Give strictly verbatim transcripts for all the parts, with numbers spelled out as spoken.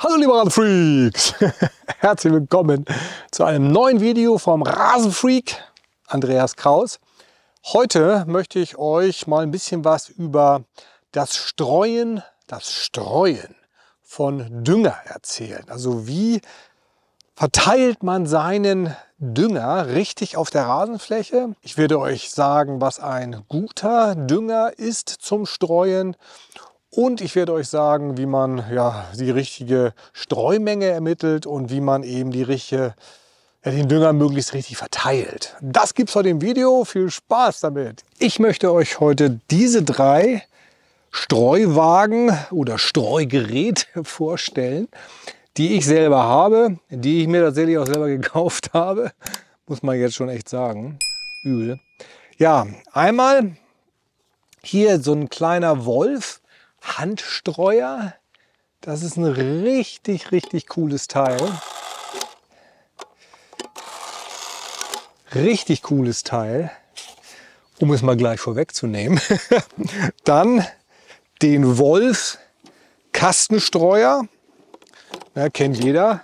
Hallo liebe Rasenfreaks! Herzlich willkommen zu einem neuen Video vom Rasenfreak Andreas Kraus. Heute möchte ich euch mal ein bisschen was über das Streuen, das Streuen von Dünger erzählen. Also wie verteilt man seinen Dünger richtig auf der Rasenfläche? Ich werde euch sagen, was ein guter Dünger ist zum Streuen. Und ich werde euch sagen, wie man ja, die richtige Streumenge ermittelt und wie man eben die richtige, ja, den Dünger möglichst richtig verteilt. Das gibt's heute im Video. Viel Spaß damit! Ich möchte euch heute diese drei Streuwagen oder Streugeräte vorstellen, die ich selber habe, die ich mir tatsächlich auch selber gekauft habe. Muss man jetzt schon echt sagen. Übel. Ja, einmal hier so ein kleiner Wolf. Handstreuer, das ist ein richtig, richtig cooles Teil. Richtig cooles Teil, um es mal gleich vorwegzunehmen. Dann den Wolf Kastenstreuer, ja, kennt jeder,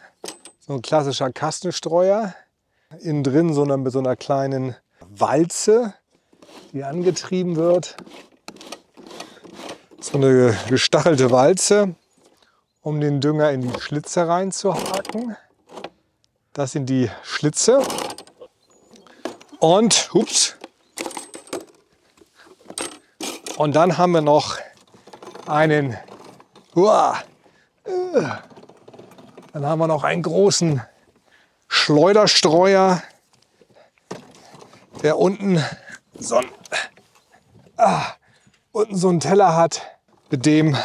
so ein klassischer Kastenstreuer. Innen drin so eine, mit so einer kleinen Walze, die angetrieben wird. So eine gestachelte Walze, um den Dünger in die Schlitze reinzuhaken. Das sind die Schlitze. Und, ups. Und dann haben wir noch einen, uah, dann haben wir noch einen großen Schleuderstreuer, der unten so ein, ah, unten so einen Teller hat, mit dem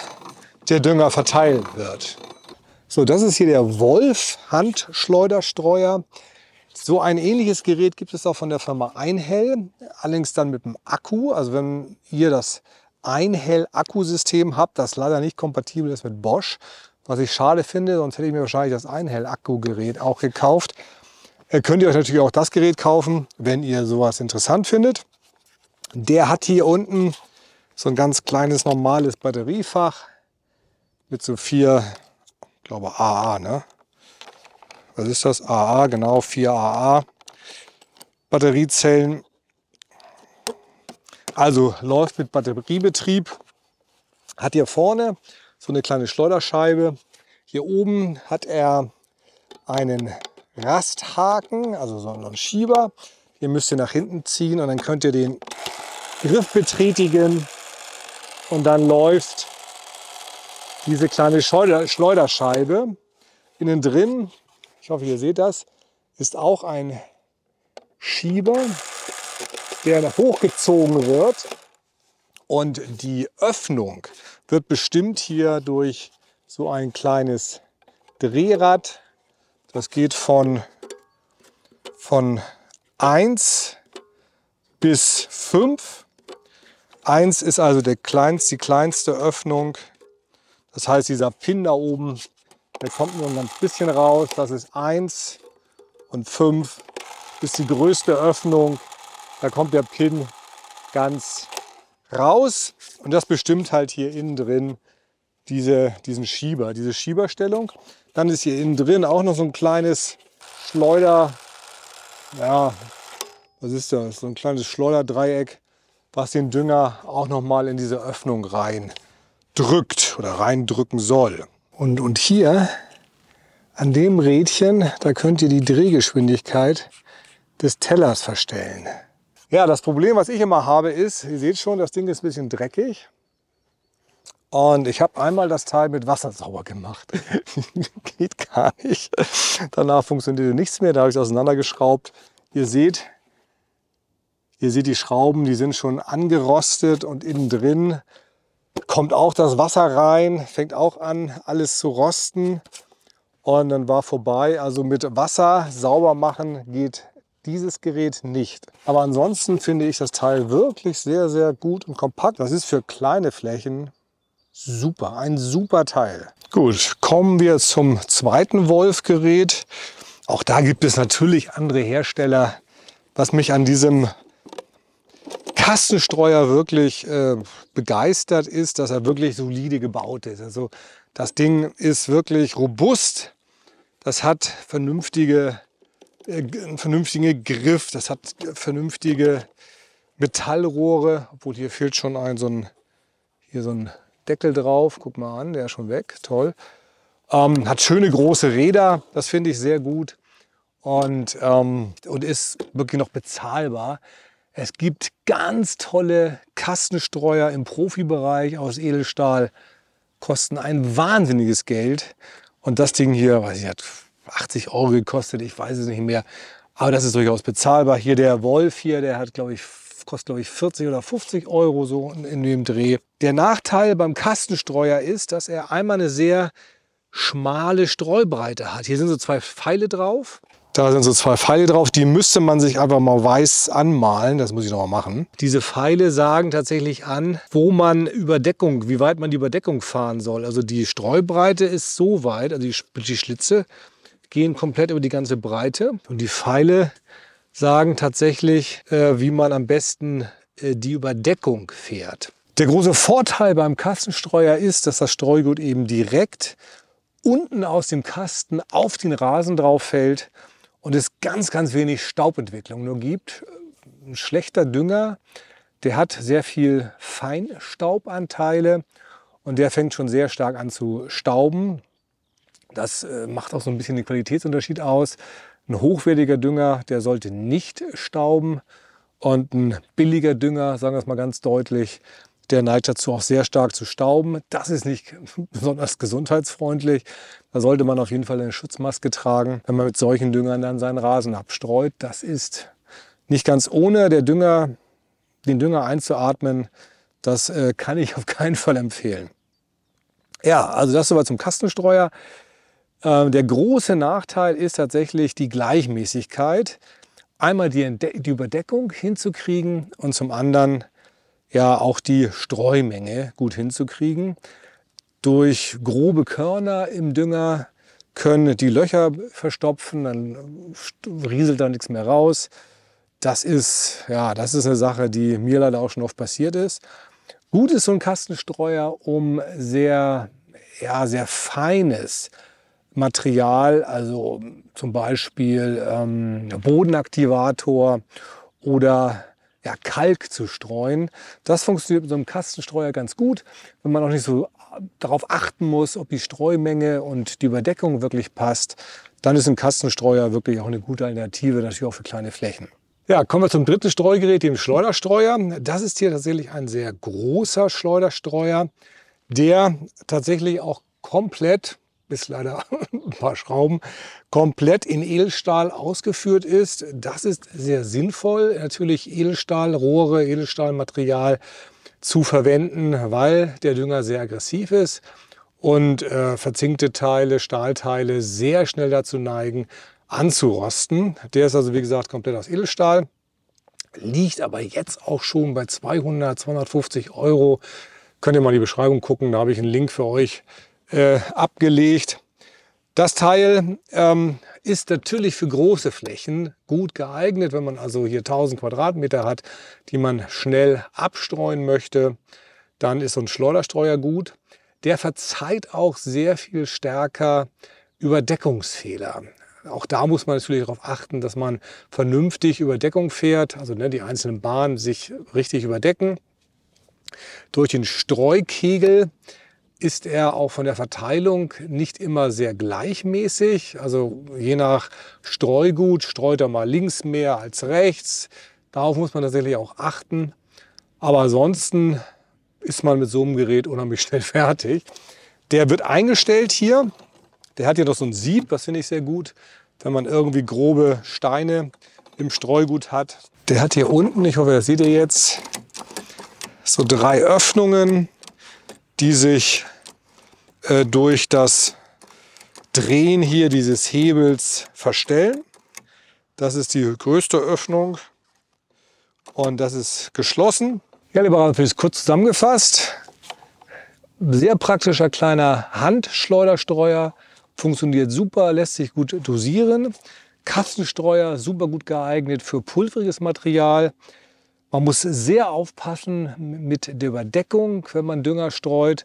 der Dünger verteilt wird. So, das ist hier der Wolf Handschleuderstreuer. So ein ähnliches Gerät gibt es auch von der Firma Einhell, allerdings dann mit dem Akku. Also wenn ihr das Einhell-Akkusystem habt, das leider nicht kompatibel ist mit Bosch, was ich schade finde, sonst hätte ich mir wahrscheinlich das Einhell-Akkugerät auch gekauft. Könnt ihr euch natürlich auch das Gerät kaufen, wenn ihr sowas interessant findet. Der hat hier unten so ein ganz kleines, normales Batteriefach mit so vier, ich glaube A A, ne? Was ist das? A A, genau, vier A A Batteriezellen. Also läuft mit Batteriebetrieb. Hat hier vorne so eine kleine Schleuderscheibe. Hier oben hat er einen Rasthaken, also so einen Schieber. Hier müsst ihr nach hinten ziehen und dann könnt ihr den Griff betätigen. Und dann läuft diese kleine Schleuderscheibe. Innen drin, ich hoffe, ihr seht das, ist auch ein Schieber, der hochgezogen wird. Und die Öffnung wird bestimmt hier durch so ein kleines Drehrad. Das geht von, von eins bis fünf. eins ist also der kleinst, die kleinste Öffnung, das heißt dieser Pin da oben, der kommt nur ein ganz bisschen raus, das ist eins und fünf ist die größte Öffnung, da kommt der Pin ganz raus und das bestimmt halt hier innen drin diese, diesen Schieber, diese Schieberstellung. Dann ist hier innen drin auch noch so ein kleines Schleuder, ja, was ist das, so ein kleines Schleuderdreieck, was den Dünger auch noch mal in diese Öffnung rein drückt oder reindrücken soll. Und, und hier an dem Rädchen, da könnt ihr die Drehgeschwindigkeit des Tellers verstellen. Ja, das Problem, was ich immer habe, ist, ihr seht schon, das Ding ist ein bisschen dreckig. Und ich habe einmal das Teil mit Wasser sauber gemacht. Geht gar nicht. Danach funktionierte nichts mehr, da habe ich es auseinandergeschraubt. Ihr seht, Ihr seht die Schrauben, die sind schon angerostet und innen drin kommt auch das Wasser rein, fängt auch an, alles zu rosten und dann war vorbei. Also mit Wasser sauber machen geht dieses Gerät nicht. Aber ansonsten finde ich das Teil wirklich sehr, sehr gut und kompakt. Das ist für kleine Flächen super, ein super Teil. Gut, kommen wir zum zweiten Wolf-Gerät. Auch da gibt es natürlich andere Hersteller, was mich an diesem Kastenstreuer wirklich äh, begeistert ist, dass er wirklich solide gebaut ist. Also Das Ding ist wirklich robust. Das hat vernünftige, äh, einen vernünftigen Griff. Das hat vernünftige Metallrohre. Obwohl hier fehlt schon ein so ein, hier so ein Deckel drauf. Guck mal an, der ist schon weg. Toll. Ähm, hat schöne große Räder. Das finde ich sehr gut. Und, ähm, und ist wirklich noch bezahlbar. Es gibt ganz tolle Kastenstreuer im Profibereich aus Edelstahl. Kosten ein wahnsinniges Geld. Und das Ding hier, weiß ich, hat achtzig Euro gekostet, ich weiß es nicht mehr. Aber das ist durchaus bezahlbar. Hier der Wolf hier, der hat, glaube ich, kostet glaube ich vierzig oder fünfzig Euro so in dem Dreh. Der Nachteil beim Kastenstreuer ist, dass er einmal eine sehr schmale Streubreite hat. Hier sind so zwei Pfeile drauf. Da sind so zwei Pfeile drauf, die müsste man sich einfach mal weiß anmalen. Das muss ich noch mal machen. Diese Pfeile sagen tatsächlich an, wo man Überdeckung, wie weit man die Überdeckung fahren soll. Also die Streubreite ist so weit, also die, die Schlitze gehen komplett über die ganze Breite. Und die Pfeile sagen tatsächlich, äh, wie man am besten äh, die Überdeckung fährt. Der große Vorteil beim Kastenstreuer ist, dass das Streugut eben direkt unten aus dem Kasten auf den Rasen drauf fällt. Und es ganz, ganz wenig Staubentwicklung nur gibt. Ein schlechter Dünger, der hat sehr viel Feinstaubanteile und der fängt schon sehr stark an zu stauben. Das macht auch so ein bisschen den Qualitätsunterschied aus. Ein hochwertiger Dünger, der sollte nicht stauben. Und ein billiger Dünger, sagen wir es mal ganz deutlich, der neigt dazu auch sehr stark zu stauben. Das ist nicht besonders gesundheitsfreundlich. Da sollte man auf jeden Fall eine Schutzmaske tragen, wenn man mit solchen Düngern dann seinen Rasen abstreut. Das ist nicht ganz ohne. Der Dünger, den Dünger einzuatmen, das äh, kann ich auf keinen Fall empfehlen. Ja, also das soweit zum Kastenstreuer. Ähm, der große Nachteil ist tatsächlich die Gleichmäßigkeit. Einmal die, die Überdeckung hinzukriegen und zum anderen ja auch die Streumenge gut hinzukriegen. Durch grobe Körner im Dünger können die Löcher verstopfen, dann rieselt da nichts mehr raus. Das ist, ja, das ist eine Sache, die mir leider auch schon oft passiert ist. Gut ist so ein Kastenstreuer, um sehr, ja, sehr feines Material, also zum Beispiel ähm, Bodenaktivator oder ja, Kalk zu streuen. Das funktioniert mit so einem Kastenstreuer ganz gut, wenn man auch nicht so darauf achten muss, ob die Streumenge und die Überdeckung wirklich passt. Dann ist ein Kastenstreuer wirklich auch eine gute Alternative, natürlich auch für kleine Flächen. Ja, kommen wir zum dritten Streugerät, dem Schleuderstreuer. Das ist hier tatsächlich ein sehr großer Schleuderstreuer, der tatsächlich auch komplett, bis leider ein paar Schrauben, komplett in Edelstahl ausgeführt ist. Das ist sehr sinnvoll, natürlich Edelstahlrohre, Edelstahlmaterial zu verwenden, weil der Dünger sehr aggressiv ist und äh, verzinkte Teile, Stahlteile sehr schnell dazu neigen, anzurosten. Der ist also, wie gesagt, komplett aus Edelstahl, liegt aber jetzt auch schon bei zweihundert, zweihundertfünfzig Euro. Könnt ihr mal die Beschreibung gucken, da habe ich einen Link für euch Äh, abgelegt. Das Teil ähm, ist natürlich für große Flächen gut geeignet, wenn man also hier tausend Quadratmeter hat, die man schnell abstreuen möchte, dann ist so ein Schleuderstreuer gut. Der verzeiht auch sehr viel stärker Überdeckungsfehler. Auch da muss man natürlich darauf achten, dass man vernünftig Überdeckung fährt, also ne, die einzelnen Bahnen sich richtig überdecken. Durch den Streukegel ist er auch von der Verteilung nicht immer sehr gleichmäßig. Also je nach Streugut streut er mal links mehr als rechts. Darauf muss man tatsächlich auch achten. Aber ansonsten ist man mit so einem Gerät unheimlich schnell fertig. Der wird eingestellt hier. Der hat hier doch so ein Sieb, das finde ich sehr gut, wenn man irgendwie grobe Steine im Streugut hat. Der hat hier unten, ich hoffe, das seht ihr jetzt, so drei Öffnungen, die sich äh, durch das Drehen hier dieses Hebels verstellen. Das ist die größte Öffnung und das ist geschlossen. Ja, lieber Rasenfreak, kurz zusammengefasst. Sehr praktischer kleiner Handschleuderstreuer, funktioniert super, lässt sich gut dosieren. Kastenstreuer, super gut geeignet für pulveriges Material. Man muss sehr aufpassen mit der Überdeckung, wenn man Dünger streut.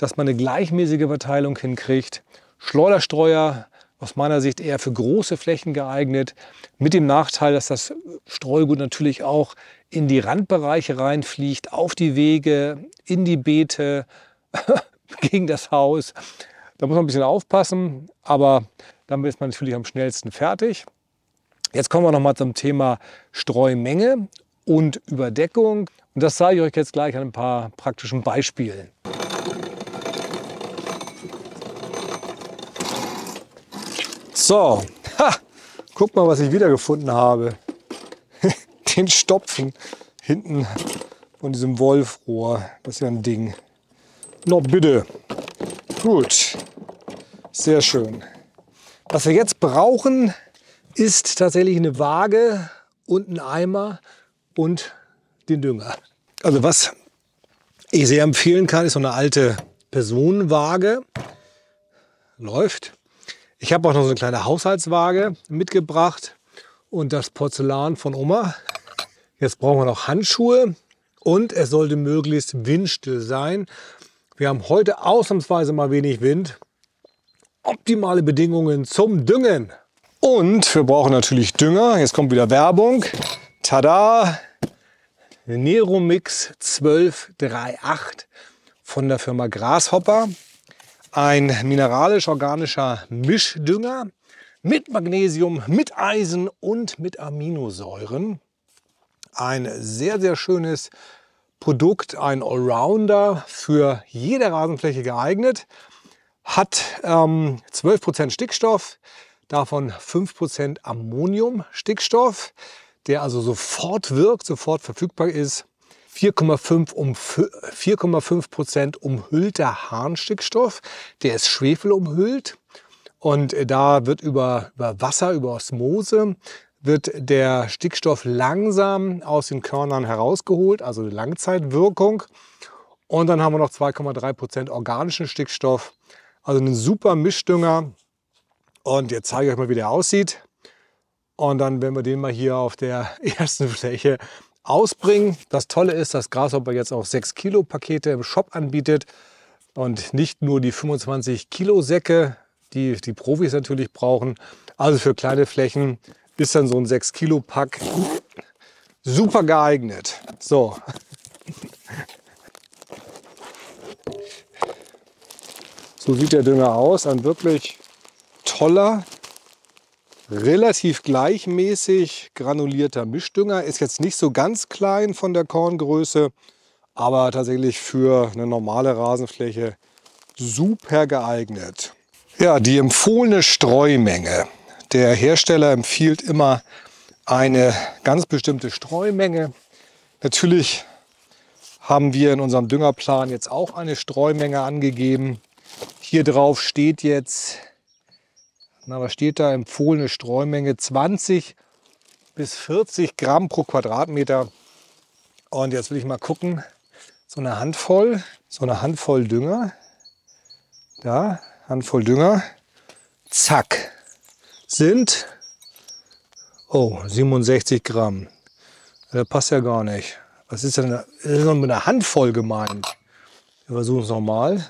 dass man eine gleichmäßige Verteilung hinkriegt. Schleuderstreuer aus meiner Sicht eher für große Flächen geeignet, mit dem Nachteil, dass das Streugut natürlich auch in die Randbereiche reinfliegt, auf die Wege, in die Beete, gegen das Haus. Da muss man ein bisschen aufpassen, aber damit ist man natürlich am schnellsten fertig. Jetzt kommen wir noch mal zum Thema Streumenge und Überdeckung. Und das zeige ich euch jetzt gleich an ein paar praktischen Beispielen. So, ha, guck mal, was ich wiedergefunden habe. Den Stopfen hinten von diesem Wolfrohr. Das ist ja ein Ding. Noch bitte. Gut, sehr schön. Was wir jetzt brauchen, ist tatsächlich eine Waage und einen Eimer und den Dünger. Also was ich sehr empfehlen kann, ist so eine alte Personenwaage. Läuft. Ich habe auch noch so eine kleine Haushaltswaage mitgebracht und das Porzellan von Oma. Jetzt brauchen wir noch Handschuhe und es sollte möglichst windstill sein. Wir haben heute ausnahmsweise mal wenig Wind. Optimale Bedingungen zum Düngen. Und wir brauchen natürlich Dünger. Jetzt kommt wieder Werbung. Tada! Neromix zwölf drei acht von der Firma Grashopper. Ein mineralisch-organischer Mischdünger mit Magnesium, mit Eisen und mit Aminosäuren. Ein sehr, sehr schönes Produkt, ein Allrounder, für jede Rasenfläche geeignet. Hat ähm, zwölf Prozent Stickstoff, davon fünf Prozent Ammoniumstickstoff, der also sofort wirkt, sofort verfügbar ist. vier Komma fünf Prozent umhüllter Harnstickstoff, der ist schwefelumhüllt und da wird über, über Wasser, über Osmose, wird der Stickstoff langsam aus den Körnern herausgeholt, also eine Langzeitwirkung. Und dann haben wir noch zwei Komma drei Prozent organischen Stickstoff, also einen super Mischdünger. Und jetzt zeige ich euch mal, wie der aussieht. Und dann werden wir den mal hier auf der ersten Fläche ausbringen. Das Tolle ist, dass Grashopper jetzt auch sechs Kilo Pakete im Shop anbietet und nicht nur die fünfundzwanzig Kilo Säcke, die die Profis natürlich brauchen. Also für kleine Flächen ist dann so ein sechs Kilo Pack super geeignet. So. So sieht der Dünger aus. Ein wirklich toller, relativ gleichmäßig granulierter Mischdünger. Ist jetzt nicht so ganz klein von der Korngröße, aber tatsächlich für eine normale Rasenfläche super geeignet. Ja, die empfohlene Streumenge. Der Hersteller empfiehlt immer eine ganz bestimmte Streumenge. Natürlich haben wir in unserem Düngerplan jetzt auch eine Streumenge angegeben. Hier drauf steht jetzt, na, was steht da? Empfohlene Streumenge zwanzig bis vierzig Gramm pro Quadratmeter. Und jetzt will ich mal gucken. So eine Handvoll, so eine Handvoll Dünger. Da, Handvoll Dünger. Zack. Sind, oh, siebenundsechzig Gramm. Das passt ja gar nicht. Was ist denn, das ist noch mit einer Handvoll gemeint. Wir versuchen es nochmal.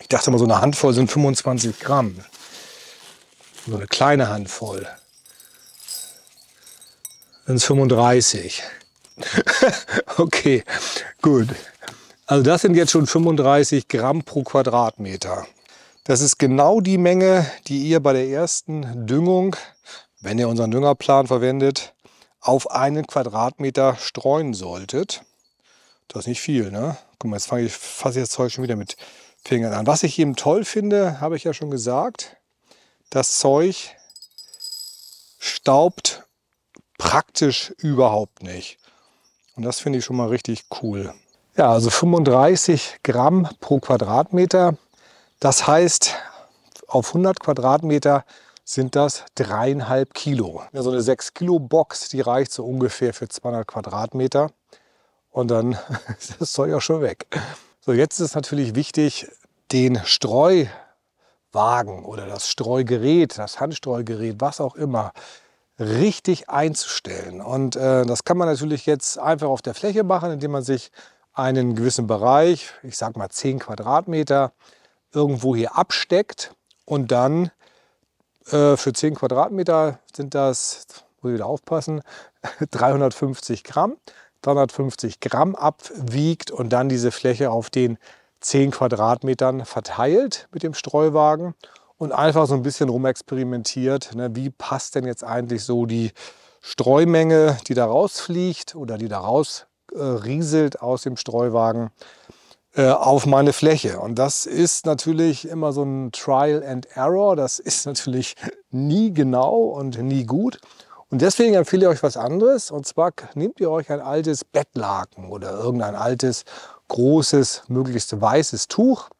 Ich dachte mal, so eine Handvoll sind fünfundzwanzig Gramm. So eine kleine Handvoll. Sind es fünfunddreißig. Okay, gut. Also das sind jetzt schon fünfunddreißig Gramm pro Quadratmeter. Das ist genau die Menge, die ihr bei der ersten Düngung, wenn ihr unseren Düngerplan verwendet, auf einen Quadratmeter streuen solltet. Das ist nicht viel, ne? Guck mal, jetzt fange ich fast das Zeug schon wieder mit Fingern an. Was ich eben toll finde, habe ich ja schon gesagt, das Zeug staubt praktisch überhaupt nicht. Und das finde ich schon mal richtig cool. Ja, also fünfunddreißig Gramm pro Quadratmeter. Das heißt, auf hundert Quadratmeter sind das dreieinhalb Kilo. Ja, so eine sechs Kilo Box, die reicht so ungefähr für zweihundert Quadratmeter. Und dann ist das Zeug auch schon weg. So, jetzt ist es natürlich wichtig, den Streuwagen oder das Streugerät, das Handstreugerät, was auch immer, richtig einzustellen. Und äh, das kann man natürlich jetzt einfach auf der Fläche machen, indem man sich einen gewissen Bereich, ich sag mal zehn Quadratmeter, irgendwo hier absteckt und dann äh, für zehn Quadratmeter sind das, muss ich wieder aufpassen, dreihundertfünfzig Gramm. dreihundertfünfzig Gramm abwiegt und dann diese Fläche auf den zehn Quadratmetern verteilt mit dem Streuwagen und einfach so ein bisschen rumexperimentiert, ne, wie passt denn jetzt eigentlich so die Streumenge, die da rausfliegt oder die da raus äh, rieselt aus dem Streuwagen äh, auf meine Fläche. Und das ist natürlich immer so ein Trial and Error. Das ist natürlich nie genau und nie gut. Und deswegen empfehle ich euch was anderes. Und zwar nehmt ihr euch ein altes Bettlaken oder irgendein altes, großes, möglichst weißes Tuch.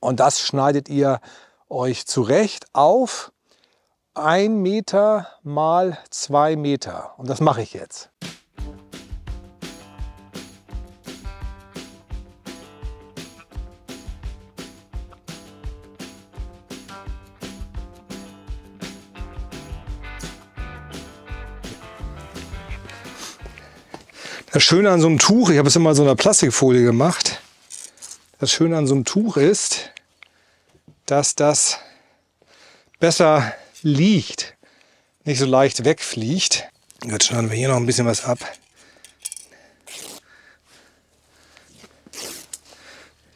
Und das schneidet ihr euch zurecht auf ein Meter mal zwei Meter. Und das mache ich jetzt. Das Schöne an so einem Tuch, ich habe es immer so in einer Plastikfolie gemacht, das Schöne an so einem Tuch ist, dass das besser liegt, nicht so leicht wegfliegt. Jetzt schneiden wir hier noch ein bisschen was ab.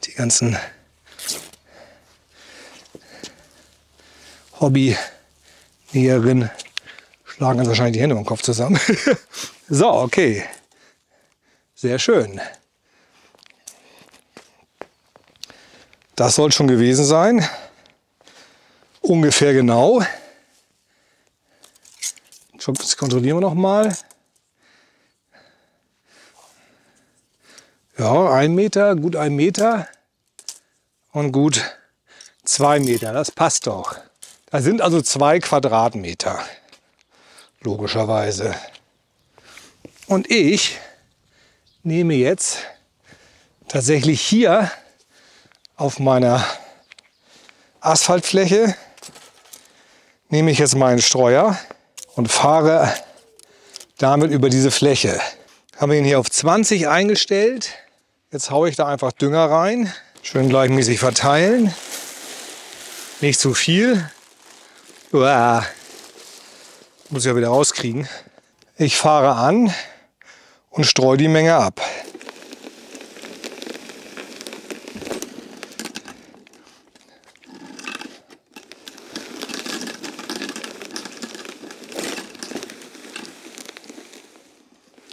Die ganzen Hobby-Näherinnen schlagen uns wahrscheinlich die Hände im Kopf zusammen. So, okay. Sehr schön. Das soll schon gewesen sein. Ungefähr genau. Das kontrollieren wir noch mal. Ja, ein Meter, gut ein Meter und gut zwei Meter. Das passt doch. Das sind also zwei Quadratmeter. Logischerweise. Und ich nehme jetzt tatsächlich hier auf meiner Asphaltfläche, nehme ich jetzt meinen Streuer und fahre damit über diese Fläche. Haben wir ihn hier auf zwanzig eingestellt. Jetzt haue ich da einfach Dünger rein. Schön gleichmäßig verteilen. Nicht zu viel. Uah. Muss ich ja wieder rauskriegen. Ich fahre an und streue die Menge ab.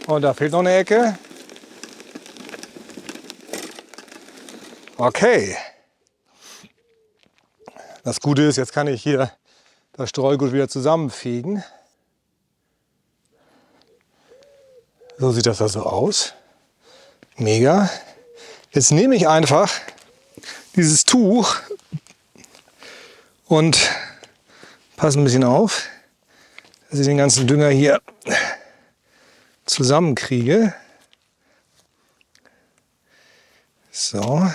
Und da fehlt noch eine Ecke. Okay. Das Gute ist, jetzt kann ich hier das Streugut wieder zusammenfegen. So sieht das also aus. Mega. Jetzt nehme ich einfach dieses Tuch und passe ein bisschen auf, dass ich den ganzen Dünger hier zusammenkriege. So.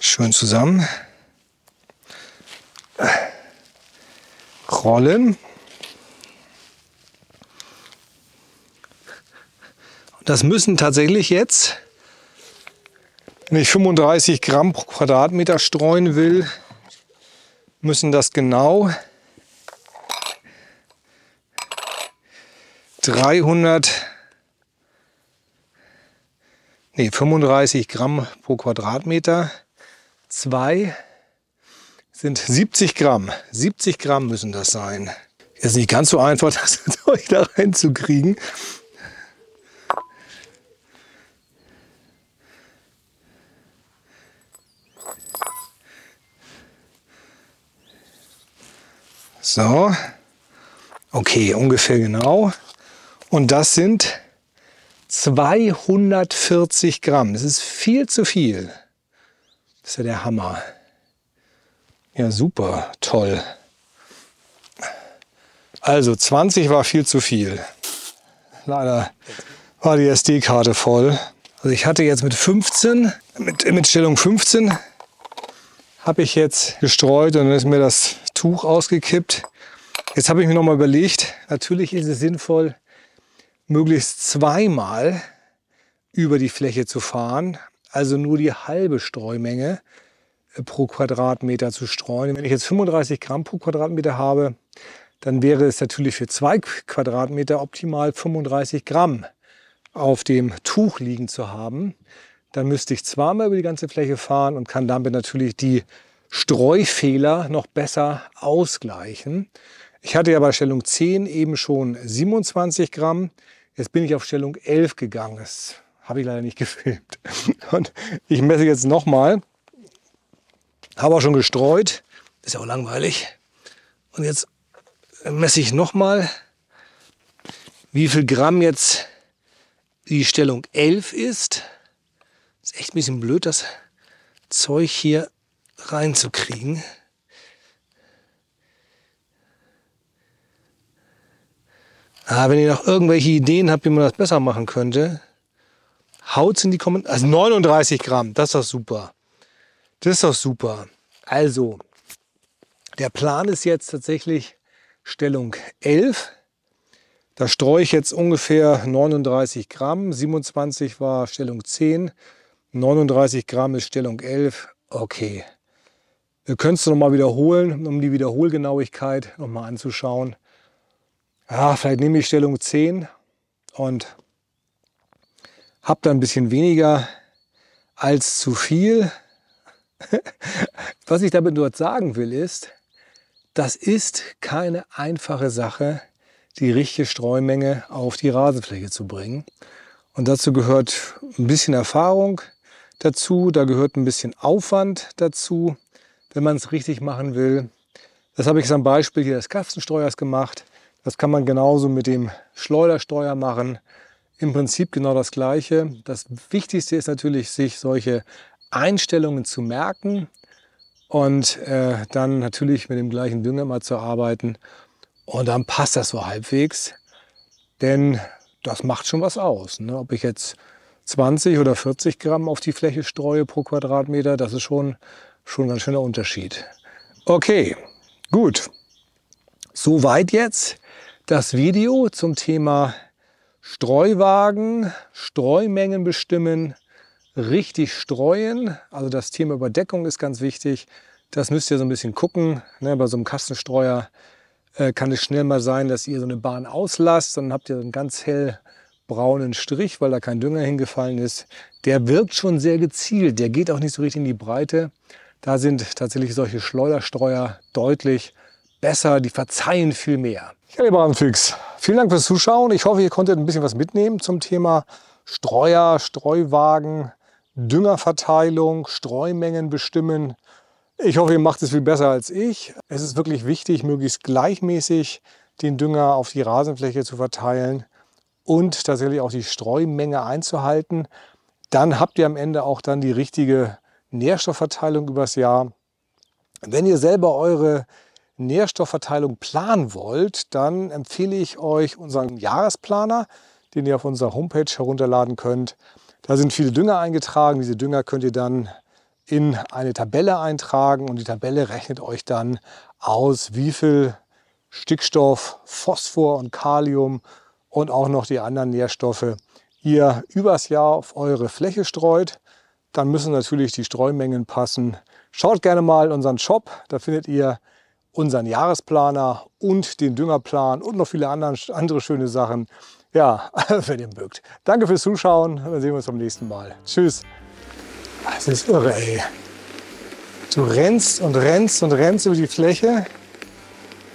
Schön zusammen. Rollen. Das müssen tatsächlich jetzt, wenn ich fünfunddreißig Gramm pro Quadratmeter streuen will, müssen das genau dreihundert, nee, fünfunddreißig Gramm pro Quadratmeter, zwei sind siebzig Gramm. siebzig Gramm müssen das sein. Ist nicht ganz so einfach, das euch da reinzukriegen. So, okay, ungefähr genau. Und das sind zweihundertvierzig Gramm. Das ist viel zu viel. Das ist ja der Hammer. Ja, super, toll. Also zwanzig war viel zu viel. Leider war die S D-Karte voll. Also ich hatte jetzt mit fünfzehn, mit, mit Stellung fünfzehn, habe ich jetzt gestreut und dann ist mir das Tuch ausgekippt. Jetzt habe ich mir noch mal überlegt, natürlich ist es sinnvoll, möglichst zweimal über die Fläche zu fahren, also nur die halbe Streumenge pro Quadratmeter zu streuen. Wenn ich jetzt fünfunddreißig Gramm pro Quadratmeter habe, dann wäre es natürlich für zwei Quadratmeter optimal, fünfunddreißig Gramm auf dem Tuch liegen zu haben. Dann müsste ich zweimal über die ganze Fläche fahren und kann damit natürlich die Streufehler noch besser ausgleichen. Ich hatte ja bei Stellung zehn eben schon siebenundzwanzig Gramm. Jetzt bin ich auf Stellung elf gegangen. Das habe ich leider nicht gefilmt. Und ich messe jetzt nochmal. Habe auch schon gestreut. Ist ja auch langweilig. Und jetzt messe ich nochmal, wie viel Gramm jetzt die Stellung elf ist. Ist echt ein bisschen blöd, das Zeug hier reinzukriegen. Ah, wenn ihr noch irgendwelche Ideen habt, wie man das besser machen könnte, haut's in die Kommentare. Also neununddreißig Gramm, das ist doch super. Das ist doch super. Also, der Plan ist jetzt tatsächlich Stellung elf. Da streue ich jetzt ungefähr neununddreißig Gramm. siebenundzwanzig war Stellung zehn. neununddreißig Gramm ist Stellung elf. Okay. Wir können es nochmal wiederholen, um die Wiederholgenauigkeit nochmal anzuschauen. Ja, vielleicht nehme ich Stellung zehn und habe da ein bisschen weniger als zu viel. Was ich damit dort sagen will ist, das ist keine einfache Sache, die richtige Streumenge auf die Rasenfläche zu bringen. Und dazu gehört ein bisschen Erfahrung dazu, da gehört ein bisschen Aufwand dazu, wenn man es richtig machen will. Das habe ich am Beispiel hier des Kastenstreuers gemacht. Das kann man genauso mit dem Schleuderstreuer machen. Im Prinzip genau das Gleiche. Das Wichtigste ist natürlich, sich solche Einstellungen zu merken und äh, dann natürlich mit dem gleichen Dünger mal zu arbeiten. Und dann passt das so halbwegs, denn das macht schon was aus. Ne? Ob ich jetzt zwanzig oder vierzig Gramm auf die Fläche streue pro Quadratmeter, das ist schon, schon ein ganz schöner Unterschied. Okay, gut. Soweit jetzt das Video zum Thema Streuwagen, Streumengen bestimmen, richtig streuen. Also das Thema Überdeckung ist ganz wichtig. Das müsst ihr so ein bisschen gucken, ne? Bei so einem Kastenstreuer kann es schnell mal sein, dass ihr so eine Bahn auslasst. Dann habt ihr einen ganz hellbraunen Strich, weil da kein Dünger hingefallen ist. Der wirkt schon sehr gezielt. Der geht auch nicht so richtig in die Breite. Da sind tatsächlich solche Schleuderstreuer deutlich besser. Die verzeihen viel mehr. Ja, lieber Rasenfreaks, vielen Dank fürs Zuschauen. Ich hoffe, ihr konntet ein bisschen was mitnehmen zum Thema Streuer, Streuwagen, Düngerverteilung, Streumengen bestimmen. Ich hoffe, ihr macht es viel besser als ich. Es ist wirklich wichtig, möglichst gleichmäßig den Dünger auf die Rasenfläche zu verteilen und tatsächlich auch die Streumenge einzuhalten. Dann habt ihr am Ende auch dann die richtige Nährstoffverteilung übers Jahr. Wenn ihr selber eure Nährstoffverteilung planen wollt, dann empfehle ich euch unseren Jahresplaner, den ihr auf unserer Homepage herunterladen könnt. Da sind viele Dünger eingetragen. Diese Dünger könnt ihr dann in eine Tabelle eintragen und die Tabelle rechnet euch dann aus, wie viel Stickstoff, Phosphor und Kalium und auch noch die anderen Nährstoffe ihr übers Jahr auf eure Fläche streut. Dann müssen natürlich die Streumengen passen. Schaut gerne mal in unseren Shop, da findet ihr unseren Jahresplaner und den Düngerplan und noch viele andere schöne Sachen. Ja, wenn ihr mögt. Danke fürs Zuschauen, dann sehen wir uns beim nächsten Mal. Tschüss! Das ist irre, ey. Du rennst und rennst und rennst über die Fläche.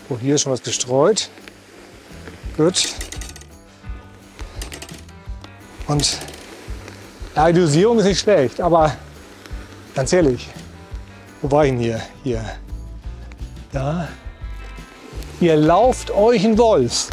Oh, hier ist schon was gestreut. Gut. Und ja, die Dosierung ist nicht schlecht, aber ganz ehrlich, wo war ich denn hier? Hier. Da. Ihr lauft euch einen Wolf.